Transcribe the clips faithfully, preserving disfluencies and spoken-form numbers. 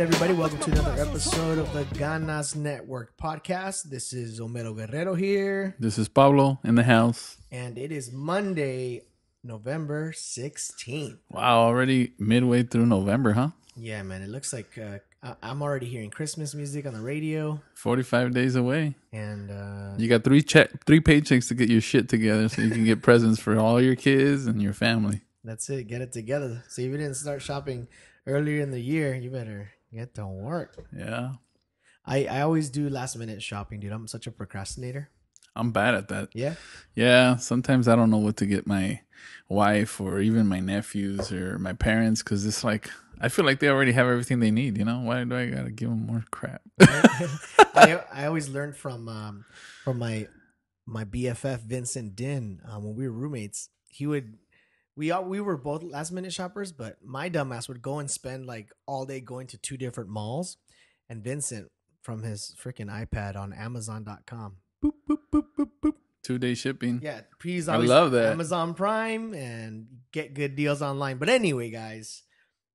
Everybody, welcome to another episode of the Ganas Network podcast. This is Omero Guerrero here. This is Pablo in the house. And it is Monday, November sixteenth. Wow, already midway through November, huh? Yeah, man. It looks like uh, I- I'm already hearing Christmas music on the radio. forty-five days away. And uh, you got three che- three paychecks to get your shit together so you can get presents for all your kids and your family. That's it. Get it together. So if you didn't start shopping earlier in the year, you better... It don't work. Yeah. I, I always do last minute shopping, dude. I'm such a procrastinator. I'm bad at that. Yeah. Yeah. Sometimes I don't know what to get my wife or even my nephews or my parents because it's like, I feel like they already have everything they need, you know? Why do I got to give them more crap? I I always learned from um from my my B F F, Vincent Din, um, when we were roommates. He would... We all, we were both last minute shoppers, but my dumbass would go and spend like all day going to two different malls. And Vincent from his freaking iPad on Amazon dot com. Boop, boop, boop, boop, boop. Two day shipping. Yeah. Please, I love that. Amazon Prime and get good deals online. But anyway, guys,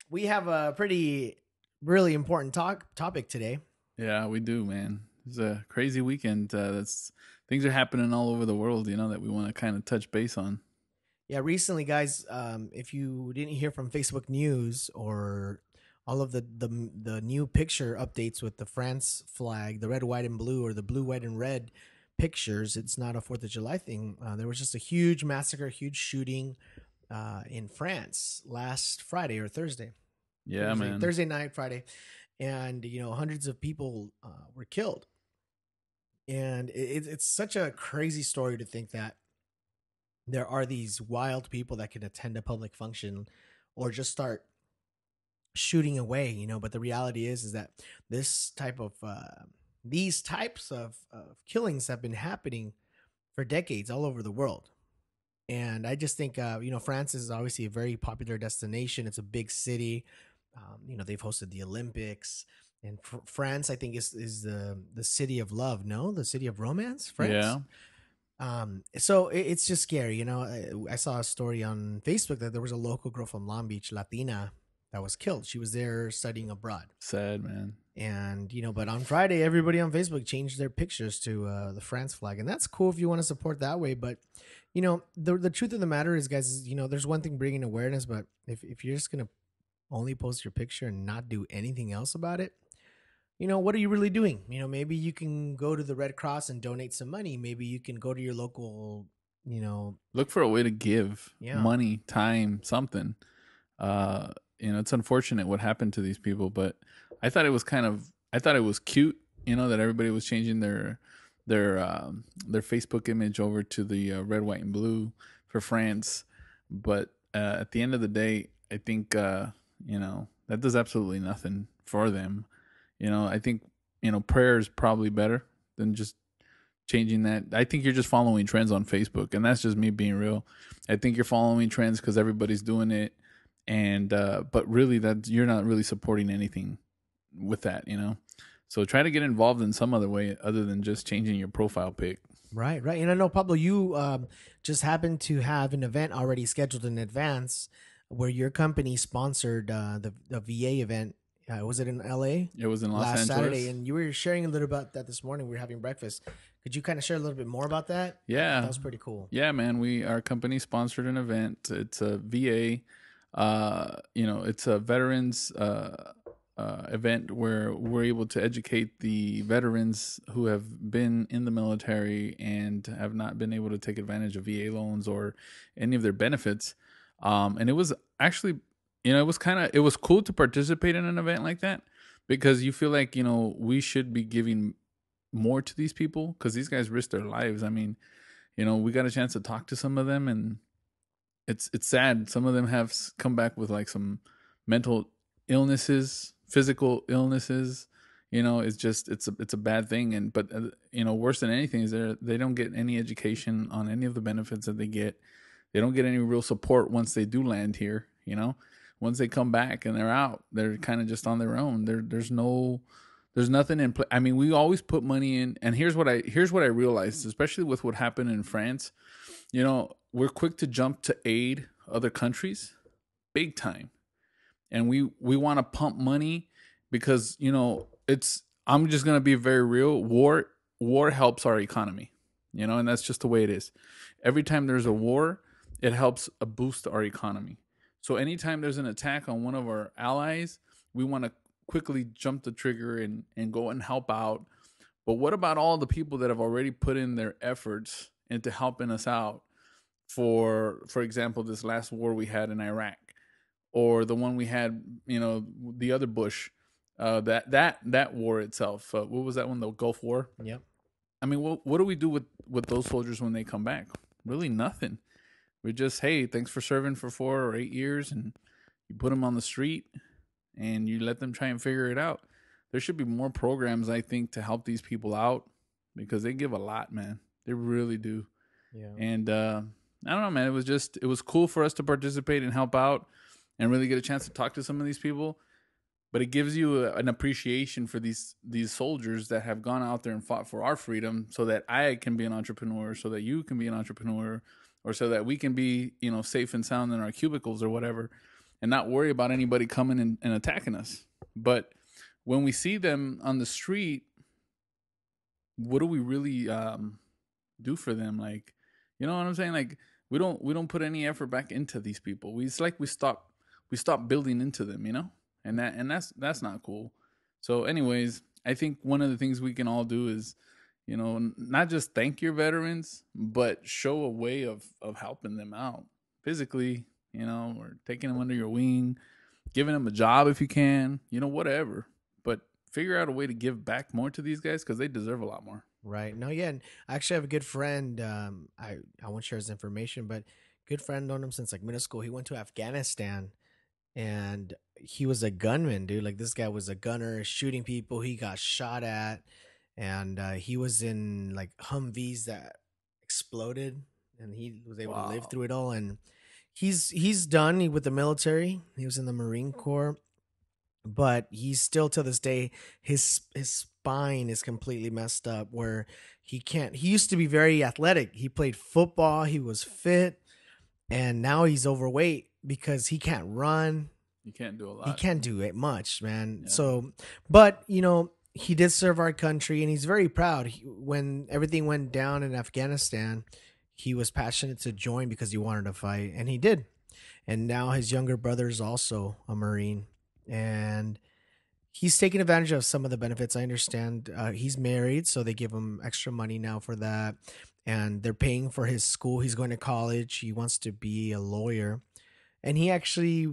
we have a pretty, really important talk topic today. Yeah, we do, man. It's a crazy weekend. Uh, that's things are happening all over the world, you know, that we want to kind of touch base on. Yeah, recently, guys, um, if you didn't hear from Facebook News or all of the, the the new picture updates with the France flag, the red, white, and blue, or the blue, white, and red pictures, it's not a fourth of July thing. Uh, there was just a huge massacre, huge shooting uh, in France last Friday or Thursday. Yeah, Thursday, man. Thursday night, Friday. And, you know, hundreds of people uh, were killed. And it, it's such a crazy story to think that there are these wild people that can attend a public function or just start shooting away, you know, but the reality is, is that this type of, uh, these types of, of killings have been happening for decades all over the world. And I just think, uh, you know, France is obviously a very popular destination. It's a big city. Um, you know, they've hosted the Olympics. And fr- France, I think, is, is the, the city of love, no? The city of romance, France? Yeah. Um, so it, it's just scary, you know. I, I saw a story on Facebook that there was a local girl from Long Beach, Latina, that was killed. She was there studying abroad. Sad, man. And, you know, but on Friday, everybody on Facebook changed their pictures to uh, the France flag. And that's cool if you want to support that way. But, you know, the the truth of the matter is, guys, is, you know, there's one thing bringing awareness. But if, if you're just going to only post your picture and not do anything else about it, you know, what are you really doing? You know, maybe you can go to the Red Cross and donate some money. Maybe you can go to your local, you know. Look for a way to give yeah. money, time, something. Uh, you know, it's unfortunate what happened to these people, but I thought it was kind of, I thought it was cute, you know, that everybody was changing their, their, um, their Facebook image over to the uh, red, white, and blue for France. But uh, at the end of the day, I think, uh, you know, that does absolutely nothing for them. You know, I think, you know, prayer is probably better than just changing that. I think you're just following trends on Facebook, and that's just me being real. I think you're following trends because everybody's doing it, and uh, but really that you're not really supporting anything with that, you know. So try to get involved in some other way other than just changing your profile pic. Right, right. And I know, Pablo, you um, just happened to have an event already scheduled in advance where your company sponsored uh, the, the V A event. Uh, was it in L A? It was in Los Angeles. Last Saturday, and you were sharing a little about that this morning. We were having breakfast. Could you kind of share a little bit more about that? Yeah. That was pretty cool. Yeah, man. We Our company sponsored an event. It's a V A. Uh, you know, it's a veterans uh, uh, event where we're able to educate the veterans who have been in the military and have not been able to take advantage of V A loans or any of their benefits. Um, and it was actually... You know, it was kind of, it was cool to participate in an event like that because you feel like, you know, we should be giving more to these people because these guys risk their lives. I mean, you know, we got a chance to talk to some of them, and it's it's sad. Some of them have come back with like some mental illnesses, physical illnesses, You know, it's just, it's a, it's a bad thing. And, but, uh, you know, worse than anything is they're, they don't get any education on any of the benefits that they get. They don't get any real support once they do land here. You know, once they come back and they're out, they're kind of just on their own. There, there's no, there's nothing in place. I mean, we always put money in, and here's what I, here's what I realized, especially with what happened in France. You know, we're quick to jump to aid other countries big time. And we, we want to pump money because, you know, it's, I'm just going to be very real. War, war helps our economy, you know, and that's just the way it is. Every time there's a war, it helps boost our economy. So anytime there's an attack on one of our allies, we want to quickly jump the trigger and, and go and help out. But what about all the people that have already put in their efforts into helping us out for, for example, this last war we had in Iraq, or the one we had, you know, the other Bush, Uh, that that that war itself. Uh, what was that one? The Gulf War. Yeah. I mean, what what do we do with with those soldiers when they come back? Really, nothing. We're just, hey, thanks for serving for four or eight years, and you put them on the street, and you let them try and figure it out. There should be more programs, I think, to help these people out because they give a lot, man. They really do. Yeah. And uh, I don't know, man. It was just it was cool for us to participate and help out, and really get a chance to talk to some of these people. But it gives you a, an appreciation for these these soldiers that have gone out there and fought for our freedom, so that I can be an entrepreneur, so that you can be an entrepreneur, or so that we can be, you know, safe and sound in our cubicles or whatever, and not worry about anybody coming and, and attacking us. But when we see them on the street, what do we really um, do for them? Like, you know what I'm saying? Like, we don't we don't put any effort back into these people. We, it's like we stop we stop building into them, you know. And that and that's that's not cool. So, anyways, I think one of the things we can all do is, you know, n- not just thank your veterans, but show a way of of helping them out physically, you know, or taking them under your wing, giving them a job if you can, you know, whatever. But figure out a way to give back more to these guys because they deserve a lot more. Right. No, yeah. And I actually have a good friend. Um, I I won't share his information, but good friend, known him since like middle school. He went to Afghanistan. And he was a gunman, dude. Like, this guy was a gunner shooting people. He got shot at, and uh, he was in like Humvees that exploded, and he was able wow. to live through it all. And he's he's done with the military. He was in the Marine Corps, but he's still to this day his his spine is completely messed up where he can't. He used to be very athletic. He played football. He was fit, and now he's overweight. Because he can't run. He can't do a lot. He can't do it much, man. Yeah. So, but, you know, he did serve our country, and he's very proud. He, when everything went down in Afghanistan, he was passionate to join because he wanted to fight, and he did. And now his younger brother is also a Marine, and he's taking advantage of some of the benefits. I understand uh, he's married, so they give him extra money now for that, and they're paying for his school. He's going to college. He wants to be a lawyer. And he actually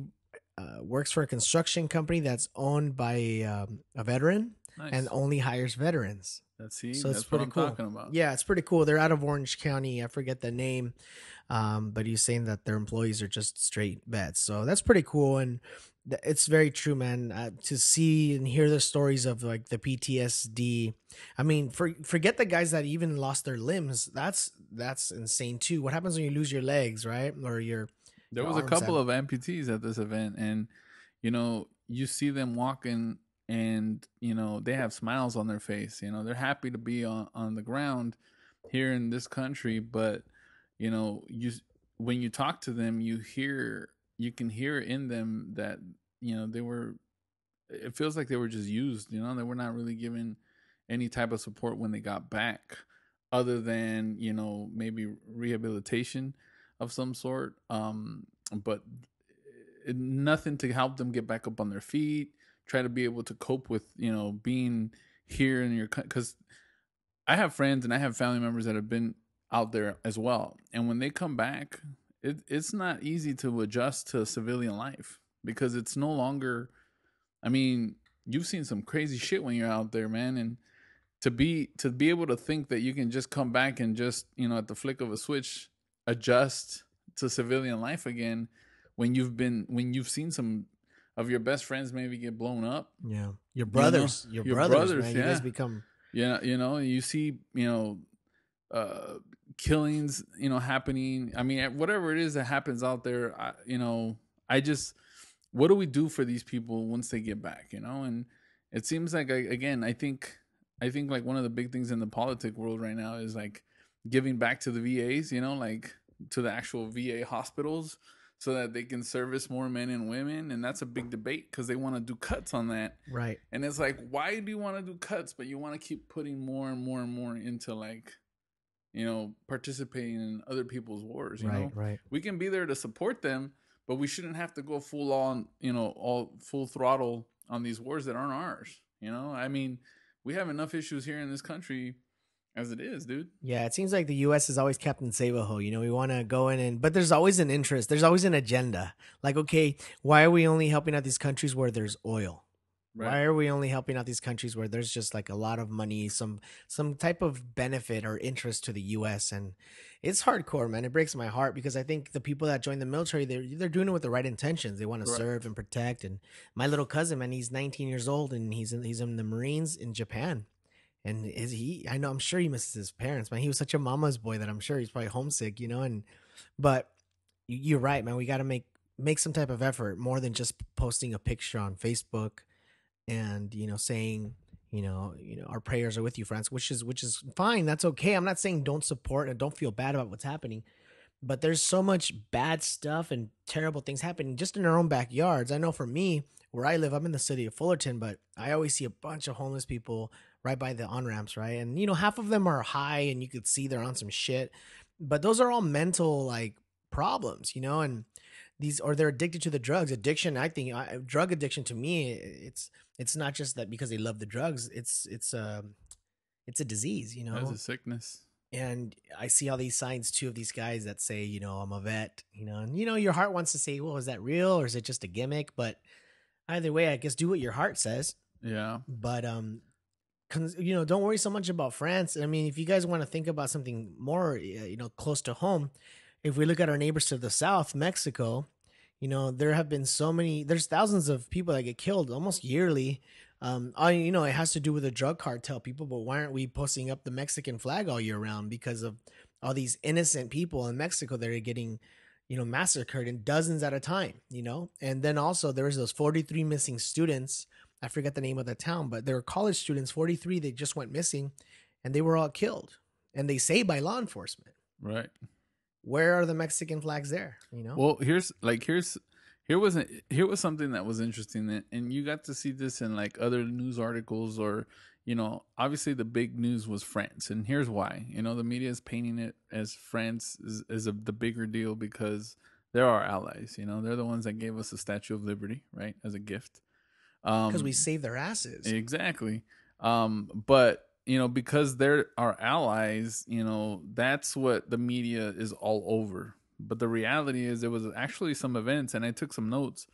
uh, works for a construction company that's owned by um, a veteran nice. And only hires veterans. That's he. So that's it's pretty what I'm cool. talking about. Yeah, it's pretty cool. They're out of Orange County. I forget the name, um, but he's saying that their employees are just straight vets. So that's pretty cool, and th- it's very true, man. Uh, to see and hear the stories of like the P T S D. I mean, for, forget the guys that even lost their limbs. That's that's insane too. What happens when you lose your legs, right, or your There was a couple of amputees at this event, and, you know, you see them walking and, you know, they have smiles on their face. You know, they're happy to be on, on the ground here in this country. But, you know, you when you talk to them, you hear you can hear in them that, you know, they were it feels like they were just used, you know, they were not really given any type of support when they got back other than, you know, maybe rehabilitation of some sort, um, but nothing to help them get back up on their feet, try to be able to cope with, you know, being here in your country. Because I have friends and I have family members that have been out there as well. And when they come back, it, it's not easy to adjust to civilian life because it's no longer, I mean, you've seen some crazy shit when you're out there, man. And to be, to be able to think that you can just come back and just, you know, at the flick of a switch, adjust to civilian life again when you've been when you've seen some of your best friends maybe get blown up. Yeah. Your brothers. You know? your, your brothers, brothers man, yeah. You guys become... Yeah, you know, you see, you know, uh, killings, you know, happening. I mean, whatever it is that happens out there, I, you know, I just... What do we do for these people once they get back, you know? And it seems like, I, again, I think... I think like one of the big things in the politic world right now is like giving back to the V As, you know, like to the actual V A hospitals so that they can service more men and women. And that's a big debate because they want to do cuts on that. Right. And it's like, why do you want to do cuts, but you want to keep putting more and more and more into like, you know, participating in other people's wars, you right, know? Right. We can be there to support them, but we shouldn't have to go full on, you know, all full throttle on these wars that aren't ours. You know, I mean, we have enough issues here in this country as it is, dude. Yeah, it seems like the U S is always Captain Save-A-Ho. You know, we want to go in and... But there's always an interest. There's always an agenda. Like, okay, why are we only helping out these countries where there's oil? Right. Why are we only helping out these countries where there's just like a lot of money, some some type of benefit or interest to the U S? And it's hardcore, man. It breaks my heart because I think the people that join the military, they're, they're doing it with the right intentions. They want to serve and protect. And my little cousin, man, he's nineteen years old and he's in, he's in the Marines in Japan. And is he, I know, I'm sure he misses his parents, man. He was such a mama's boy that I'm sure he's probably homesick, you know? And, but you're right, man. We got to make, make some type of effort more than just posting a picture on Facebook. And, you know, saying, you know, you know, our prayers are with you, France, which is which is fine. That's OK. I'm not saying don't support and don't feel bad about what's happening. But there's so much bad stuff and terrible things happening just in our own backyards. I know for me, where I live, I'm in the city of Fullerton, but I always see a bunch of homeless people right by the on-ramps. Right. And, you know, half of them are high and you could see they're on some shit. But those are all mental like problems, you know, and these or they're addicted to the drugs. Addiction, I think, I, drug addiction to me, it's it's not just that because they love the drugs. It's it's a it's a disease, you know. It's a sickness. And I see all these signs too of these guys that say, you know, I'm a vet, you know, and you know your heart wants to say, well, is that real or is it just a gimmick? But either way, I guess do what your heart says. Yeah. But um, you know, don't worry so much about France. I mean, if you guys want to think about something more, you know, close to home. If we look at our neighbors to the south, Mexico, you know, there have been so many, there's thousands of people that get killed almost yearly. Um, all, you know, it has to do with the drug cartel people, but why aren't we posting up the Mexican flag all year round because of all these innocent people in Mexico that are getting, you know, massacred in dozens at a time, you know? And then also there was those forty-three missing students. I forget the name of the town, but they were college students, forty-three, they just went missing and they were all killed. And they say by law enforcement. Right. Where are the Mexican flags there? You know. Well, here's like here's here was a, here was something that was interesting, that, and you got to see this in like other news articles, or you know, obviously the big news was France, and here's why. You know, the media is painting it as France is, is a, the bigger deal because they're our allies. You know, they're the ones that gave us the Statue of Liberty, right, as a gift. Because um, we saved their asses. Exactly, um, but. You know, because they're our allies, you know, that's what the media is all over. But the reality is there was actually some events, and I took some notes,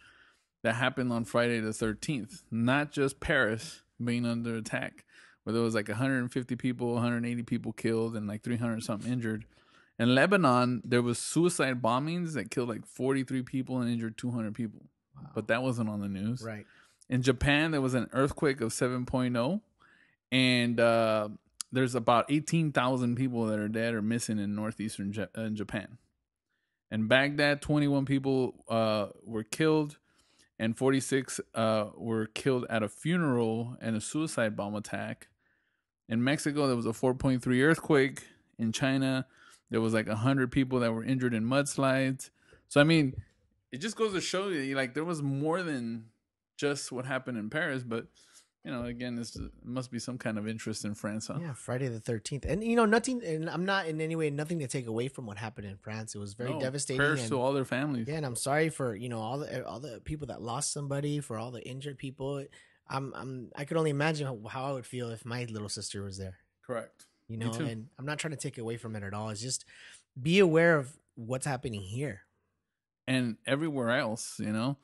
that happened on Friday the thirteenth. Not just Paris being under attack, where there was like one hundred fifty people, one hundred eighty people killed, and like three hundred something injured. In Lebanon, there was suicide bombings that killed like forty-three people and injured two hundred people. Wow. But that wasn't on the news. Right. In Japan, there was an earthquake of seven point oh. And uh, there's about eighteen thousand people that are dead or missing in northeastern J- in Japan. In Baghdad, twenty-one people uh, were killed and forty-six uh, were killed at a funeral and a suicide bomb attack. In Mexico, there was a four point three earthquake. In China, there was like one hundred people that were injured in mudslides. So, I mean, it just goes to show you, like, there was more than just what happened in Paris, but... You know, again, this must be some kind of interest in France, huh? Yeah, Friday the thirteenth. And, you know, nothing, and I'm not in any way, nothing to take away from what happened in France. It was very no, devastating. Prayers and, to all their families. Yeah, and I'm sorry for, you know, all the all the people that lost somebody, for all the injured people. I'm, I'm, I could only imagine how, how I would feel if my little sister was there. Correct. You know, and I'm not trying to take away from it at all. It's just be aware of what's happening here. And everywhere else, you know.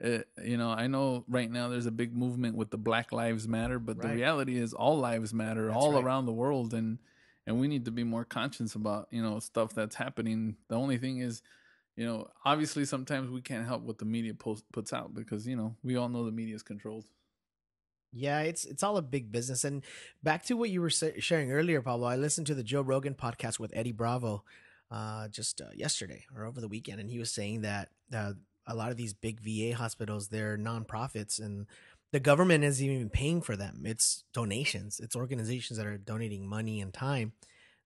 Uh, you know, I know right now there's a big movement with the Black Lives Matter, but right. The reality is all lives matter. That's all right. Around the world. And, and we need to be more conscious about, you know, stuff that's happening. The only thing is, you know, obviously sometimes we can't help what the media post, puts out because, you know, we all know the media is controlled. Yeah, it's it's all a big business. And back to what you were sharing earlier, Pablo, I listened to the Joe Rogan podcast with Eddie Bravo uh, just uh, yesterday or over the weekend. And he was saying that uh, a lot of these big V A hospitals, they're nonprofits, and the government isn't even paying for them. It's donations. It's organizations that are donating money and time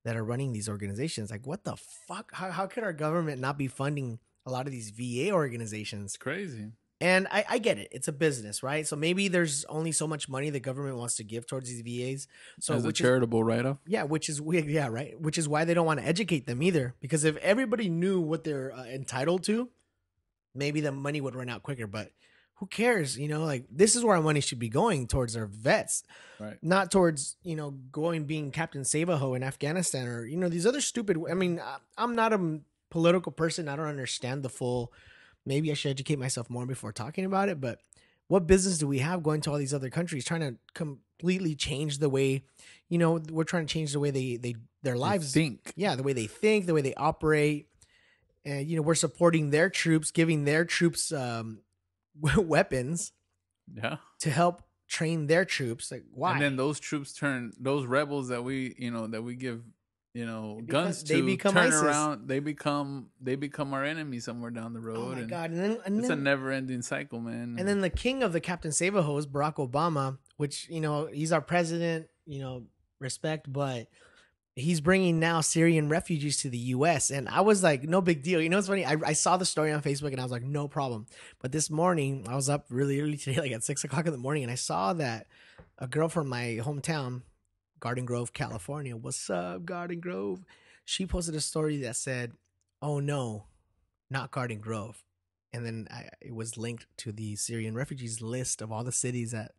that are running these organizations. Like, what the fuck? How, how could our government not be funding a lot of these V A organizations? It's crazy. And I, I get it. It's a business, right? So maybe there's only so much money the government wants to give towards these V As. So as a charitable write-off? Yeah, which is weird. Yeah, right. Which is why they don't want to educate them either. Because if everybody knew what they're uh, entitled to, maybe the money would run out quicker. But who cares? You know, like, this is where our money should be going, towards our vets, right? Not towards, you know, going being Captain Save-A-Ho in Afghanistan or, you know, these other stupid. I mean, I'm not a political person. I don't understand the full. Maybe I should educate myself more before talking about it, but what business do we have going to all these other countries trying to completely change the way, you know, we're trying to change the way they, they their lives they think. Yeah, the way they think, the way they operate. And, you know, we're supporting their troops, giving their troops um, weapons yeah. to help train their troops. Like, why? And then those troops turn, those rebels that we, you know, that we give, you know, guns to, they turn ISIS. around. They become they become our enemy somewhere down the road. Oh my and God! And then, and it's then, a never-ending cycle, man. And, and then the king of the Captain Save-A-Ho is Barack Obama, which, you know, he's our president. You know, respect, but he's bringing now Syrian refugees to the U S And I was like, no big deal. You know, it's funny. I I saw the story on Facebook and I was like, no problem. But this morning, I was up really early today, like at six o'clock in the morning, and I saw that a girl from my hometown, Garden Grove, California. What's up, Garden Grove? She posted a story that said, "Oh no, not Garden Grove," and then I, it was linked to the Syrian refugees list of all the cities that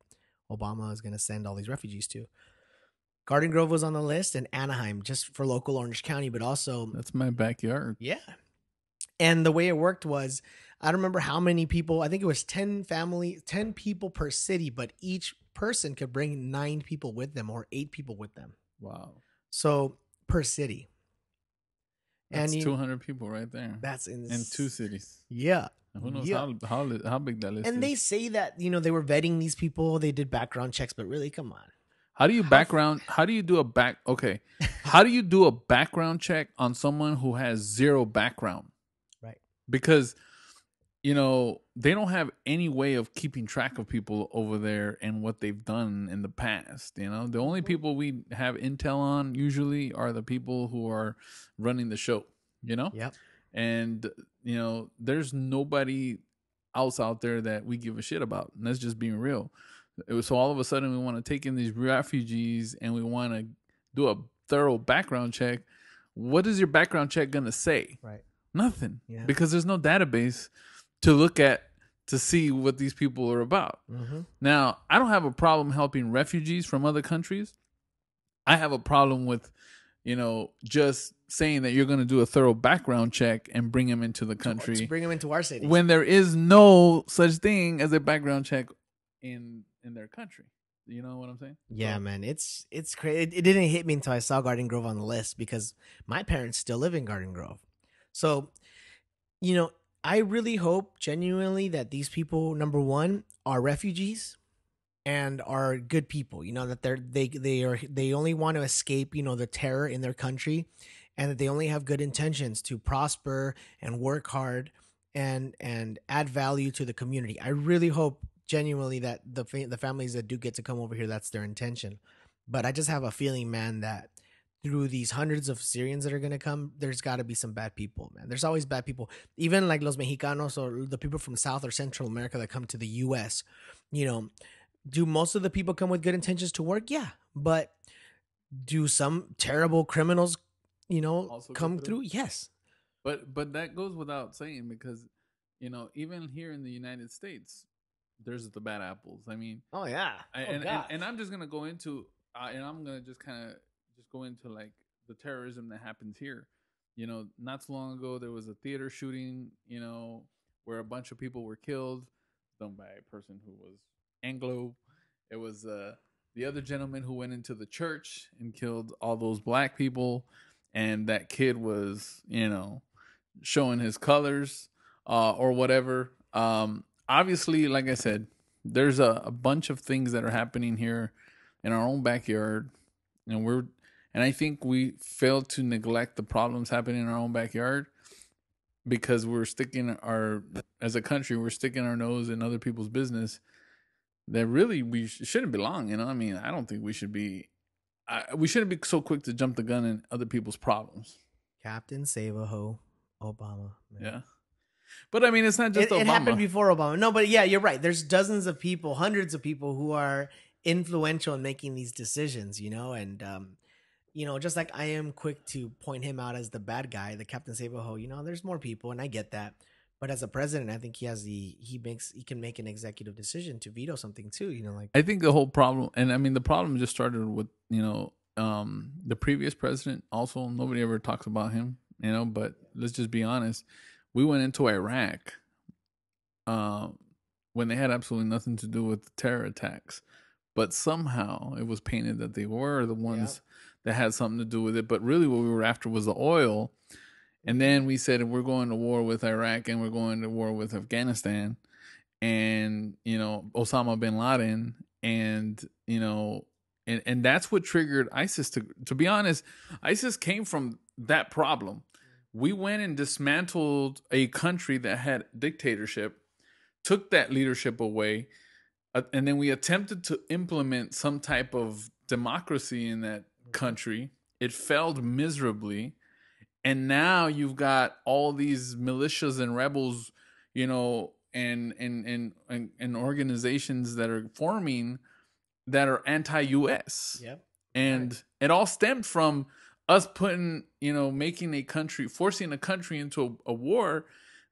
Obama is going to send all these refugees to. Garden Grove was on the list, and Anaheim, just for local Orange County, but also that's my backyard. Yeah, and the way it worked was, I don't remember how many people. I think it was ten family, ten people per city, but each person could bring nine people with them or eight people with them. Wow. So per city. That's and two hundred people right there. That's in, in two cities. Yeah. And who knows yeah. how, how how big that list and is. And they say that, you know, they were vetting these people. They did background checks, but really, come on. How do you background? How, how do you do a back? Okay. How do you do a background check on someone who has zero background? Right. Because, you know, they don't have any way of keeping track of people over there and what they've done in the past. You know, the only people we have intel on usually are the people who are running the show, you know? Yep. And, you know, there's nobody else out there that we give a shit about. And that's just being real. It was, so all of a sudden we want to take in these refugees and we want to do a thorough background check. What is your background check going to say? Right. Nothing. Yeah. Because there's no database to look at, to see what these people are about. Mm-hmm. Now, I don't have a problem helping refugees from other countries. I have a problem with, you know, just saying that you're going to do a thorough background check and bring them into the country. Let's bring them into our city. When there is no such thing as a background check in in their country. You know what I'm saying? Yeah, so, man, it's it's crazy. It, it didn't hit me until I saw Garden Grove on the list because my parents still live in Garden Grove. So, you know, I really hope genuinely that these people, number one, are refugees and are good people, you know, that they're, they, they are, they only want to escape, you know, the terror in their country, and that they only have good intentions to prosper and work hard and, and add value to the community. I really hope genuinely that the, the families that do get to come over here, that's their intention. But I just have a feeling, man, that through these hundreds of Syrians that are going to come, there's got to be some bad people, man. There's always bad people. Even like los Mexicanos or the people from South or Central America that come to the U S, you know, do most of the people come with good intentions to work? Yeah. But do some terrible criminals, you know, also come through? Yes. But but that goes without saying because, you know, even here in the United States, there's the bad apples. I mean. Oh, yeah. I, oh, and, and, and I'm just going to go into, uh, and I'm going to just kind of, just go into like the terrorism that happens here. You know, not so long ago there was a theater shooting, you know, where a bunch of people were killed, done by a person who was Anglo. It was uh, the other gentleman who went into the church and killed all those black people, and that kid was, you know, showing his colors uh, or whatever. Um, obviously, like I said, there's a, a bunch of things that are happening here in our own backyard, and we're and I think we fail to neglect the problems happening in our own backyard because we're sticking our, as a country, we're sticking our nose in other people's business that really we sh- shouldn't belong. You know, I mean, I don't think we should be, I, we shouldn't be so quick to jump the gun in other people's problems. Captain Save-A-Ho, Obama. Man. Yeah. But I mean, it's not just it, Obama. It happened before Obama. No, but yeah, you're right. There's dozens of people, hundreds of people who are influential in making these decisions, you know, and, um, you know, just like I am quick to point him out as the bad guy, the Captain Save-A-Ho, you know, there's more people, and I get that. But as a president, I think he has the he makes he can make an executive decision to veto something too, you know. Like I think the whole problem, and I mean the problem just started with, you know, um, the previous president. Also, nobody ever talks about him, you know. But let's just be honest, we went into Iraq uh, when they had absolutely nothing to do with the terror attacks, but somehow it was painted that they were the ones yeah. that had something to do with it. But really, what we were after was the oil. And then we said we're going to war with Iraq and we're going to war with Afghanistan and, you know, Osama bin Laden and, you know, and, and that's what triggered ISIS. To to be honest, ISIS came from that problem. We went and dismantled a country that had dictatorship, took that leadership away, uh, and then we attempted to implement some type of democracy in that country. It failed miserably. And now you've got all these militias and rebels, you know, and and and and, and organizations that are forming that are anti-U S. Yep. And right. It all stemmed from us putting, you know, making a country, forcing a country into a, a war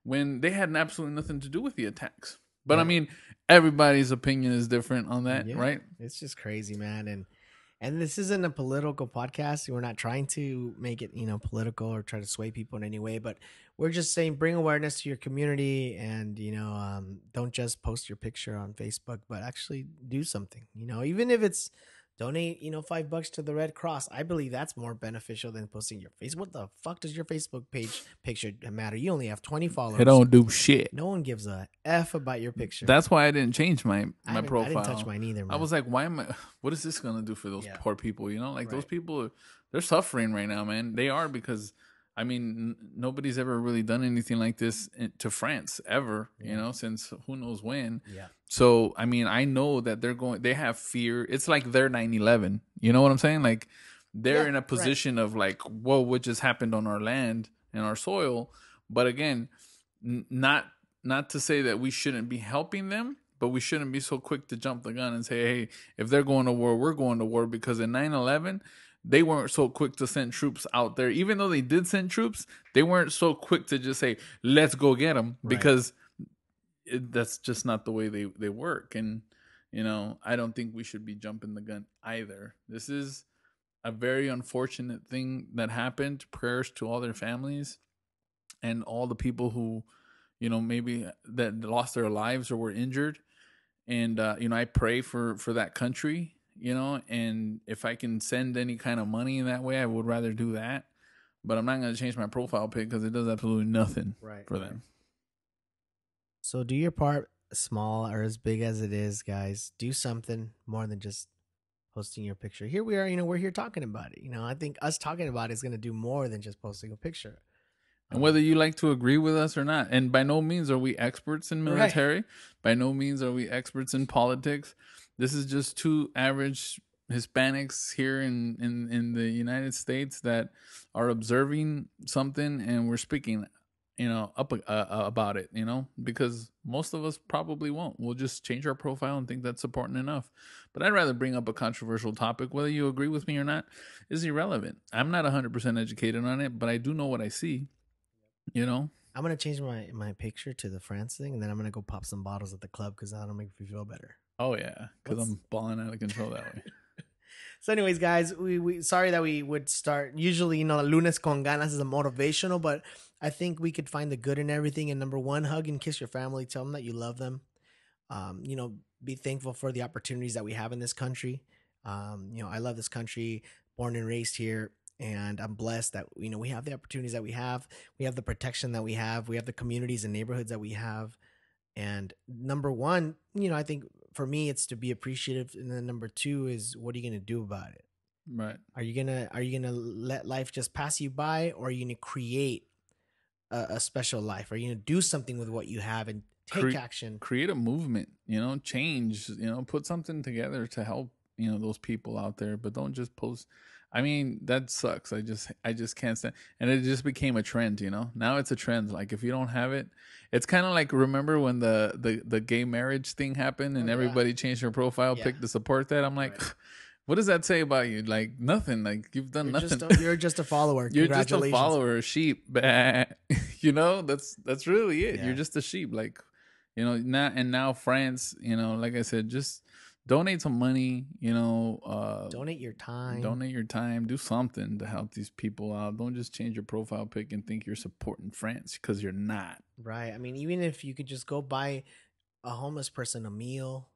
when they had absolutely nothing to do with the attacks. But yeah. I mean, everybody's opinion is different on that, yeah. right? It's just crazy, man. And And this isn't a political podcast. We're not trying to make it, you know, political or try to sway people in any way. But we're just saying bring awareness to your community and, you know, um, don't just post your picture on Facebook, but actually do something. You know, even if it's donate, you know, five bucks to the Red Cross. I believe that's more beneficial than posting your face. What the fuck does your Facebook page picture matter? You only have twenty followers. It don't do shit. No one gives a F about your picture. That's why I didn't change my, my I profile. I didn't touch mine either, man. I was like, why am I, what is this going to do for those yeah. poor people? You know, like right. those people, are, they're suffering right now, man. They are because, I mean, n- nobody's ever really done anything like this in, to France ever, yeah. you know, since who knows when. Yeah. So, I mean, I know that they're going, they have fear. It's like they're nine eleven. You know what I'm saying? Like they're yeah, in a position right. of like, whoa, what just happened on our land and our soil? But again, n- not, not to say that we shouldn't be helping them, but we shouldn't be so quick to jump the gun and say, hey, if they're going to war, we're going to war. Because in nine eleven, they weren't so quick to send troops out there. Even though they did send troops, they weren't so quick to just say, let's go get them right. because It, that's just not the way they, they work. And, you know, I don't think we should be jumping the gun either. This is a very unfortunate thing that happened. Prayers to all their families and all the people who, you know, maybe that lost their lives or were injured. And, uh, you know, I pray for, for that country, you know, and if I can send any kind of money in that way, I would rather do that. But I'm not going to change my profile pic because it does absolutely nothing right, for them. Right. So do your part, small or as big as it is, guys. Do something more than just posting your picture. Here we are, you know, we're here talking about it. You know, I think us talking about it is going to do more than just posting a picture. And um, whether you like to agree with us or not, and by no means are we experts in military. Right. By no means are we experts in politics. This is just two average Hispanics here in, in, in the United States that are observing something and we're speaking you know, up uh, about it, you know, because most of us probably won't. We'll just change our profile and think that's important enough. But I'd rather bring up a controversial topic, whether you agree with me or not, is irrelevant. I'm not one hundred percent educated on it, but I do know what I see, you know. I'm going to change my, my picture to the France thing, and then I'm going to go pop some bottles at the club because that'll make me feel better. Oh, yeah, because I'm balling out of control that way. So anyways, guys, we, we sorry that we would start. Usually, you know, Lunes con Ganas is a motivational, but I think we could find the good in everything. And number one, hug and kiss your family. Tell them that you love them. Um, you know, be thankful for the opportunities that we have in this country. Um, you know, I love this country, born and raised here. And I'm blessed that, you know, we have the opportunities that we have. We have the protection that we have. We have the communities and neighborhoods that we have. And number one, you know, I think for me, it's to be appreciative. And then number two is, what are you going to do about it? Right. Are you going to, are you going to let life just pass you by, or are you going to create a, a special life? Are you going to do something with what you have and take Cre- action? Create a movement, you know, change, you know, put something together to help, you know, those people out there, but don't just post. I mean, that sucks. I just, I just can't stand. And it just became a trend, you know. Now it's a trend. Like, if you don't have it, it's kind of like, remember when the, the, the gay marriage thing happened and oh, yeah. everybody changed their profile yeah. pic to support that? I'm like, right. What does that say about you? Like, nothing. Like, you've done you're nothing. Just a, you're just a follower. You're just a follower, a sheep. You know, that's that's really it. Yeah. You're just a sheep. Like, you know, now and now France. You know, like I said, just. Donate some money, you know. Uh, donate your time. Donate your time. Do something to help these people out. Don't just change your profile pic and think you're supporting France, because you're not. Right. I mean, even if you could just go buy a homeless person a meal,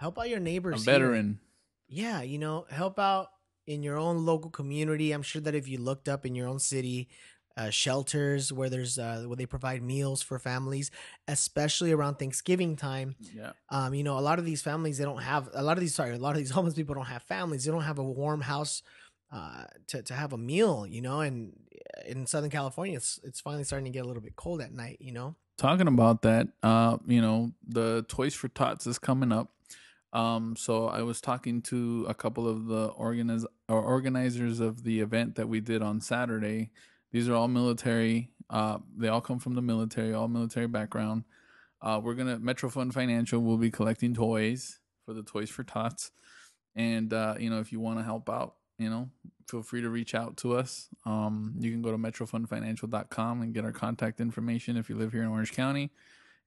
help out your neighbors. A veteran. Here. Yeah, you know, help out in your own local community. I'm sure that if you looked up in your own city, uh, shelters where there's uh, where they provide meals for families, especially around Thanksgiving time. Yeah. Um, you know, a lot of these families, they don't have a lot of these, sorry, a lot of these homeless people don't have families. They don't have a warm house, uh, to, to have a meal, you know, and in Southern California, it's, it's finally starting to get a little bit cold at night, you know, talking about that. Uh, you know, the Toys for Tots is coming up. Um, so I was talking to a couple of the organiz- or organizers of the event that we did on Saturday. These are all military. Uh, they all come from the military, all military background. Uh, we're going to, Metro Fund Financial will be collecting toys for the Toys for Tots. And, uh, you know, if you want to help out, you know, feel free to reach out to us. Um, you can go to Metro Fund Financial dot com and get our contact information if you live here in Orange County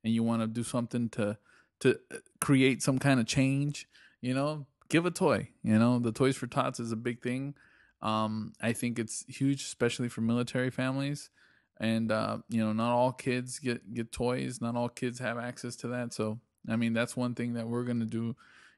and you want to do something to to create some kind of change, you know, give a toy. You know, the Toys for Tots is a big thing. Um, I think it's huge, especially for military families, and, uh, you know, not all kids get, get toys. Not all kids have access to that. So, I mean, that's one thing that we're going to do,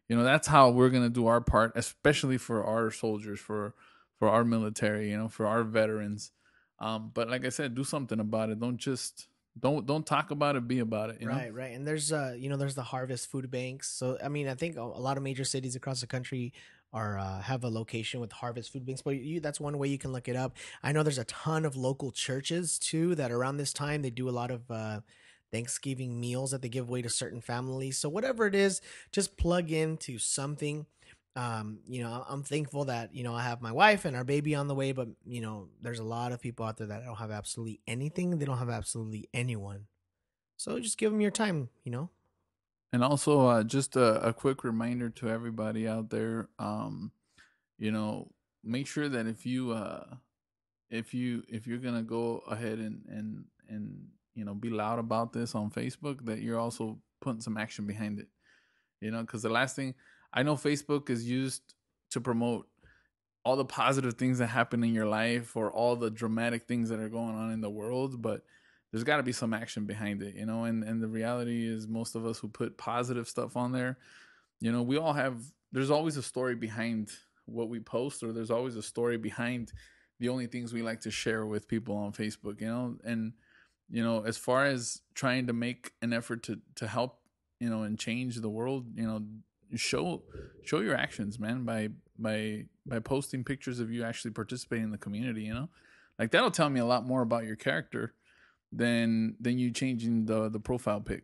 you know, that's how we're going to do our part, especially for our soldiers, for, for our military, you know, for our veterans. Um, but like I said, do something about it. Don't just, don't, don't talk about it, be about it. You right. know? Right. And there's, uh, you know, there's the Harvest Food Banks. So, I mean, I think a lot of major cities across the country Or uh, have a location with Harvest Food Banks, but you, that's one way you can look it up. I know there's a ton of local churches too that around this time they do a lot of uh, Thanksgiving meals that they give away to certain families. So whatever it is, just plug into something. Um, you know, I'm thankful that, you know, I have my wife and our baby on the way, but you know, there's a lot of people out there that don't have absolutely anything. They don't have absolutely anyone. So just give them your time, you know. And also, uh, just a, a quick reminder to everybody out there, um, you know, make sure that if you, uh, if you, if you're gonna go ahead and and and you know, be loud about this on Facebook, that you're also putting some action behind it, you know, because the last thing I know, Facebook is used to promote all the positive things that happen in your life or all the dramatic things that are going on in the world, but there's got to be some action behind it, you know, and, and the reality is most of us who put positive stuff on there, you know, we all have, there's always a story behind what we post, or there's always a story behind the only things we like to share with people on Facebook, you know, and, you know, as far as trying to make an effort to, to help, you know, and change the world, you know, show, show your actions, man, by, by, by posting pictures of you actually participating in the community, you know, like that'll tell me a lot more about your character Then, then you changing the the profile pic.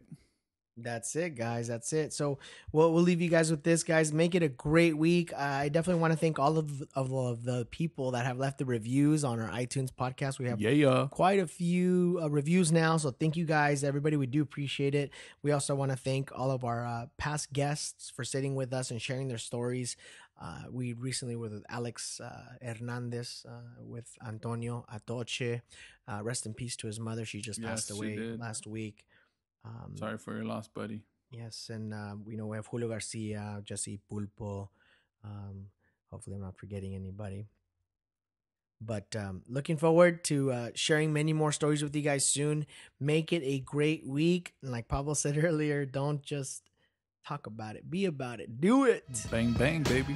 That's it, guys. That's it. So we'll, we'll leave you guys with this, guys. Make it a great week. Uh, I definitely want to thank all of, of of the people that have left the reviews on our iTunes podcast. We have yeah, yeah. quite a few uh, reviews now. So thank you guys, everybody. We do appreciate it. We also want to thank all of our uh, past guests for sitting with us and sharing their stories. Uh, we recently were with Alex uh, Hernandez, uh, with Antonio Atoche. Uh, rest in peace to his mother. She just yes, passed away last week. Um, Sorry for your loss, buddy. Yes, and uh, we know we have Julio Garcia, Jesse Pulpo. Um, hopefully I'm not forgetting anybody. But um, looking forward to uh, sharing many more stories with you guys soon. Make it a great week. And like Pablo said earlier, don't just talk about it. Be about it. Do it. Bang, bang, baby.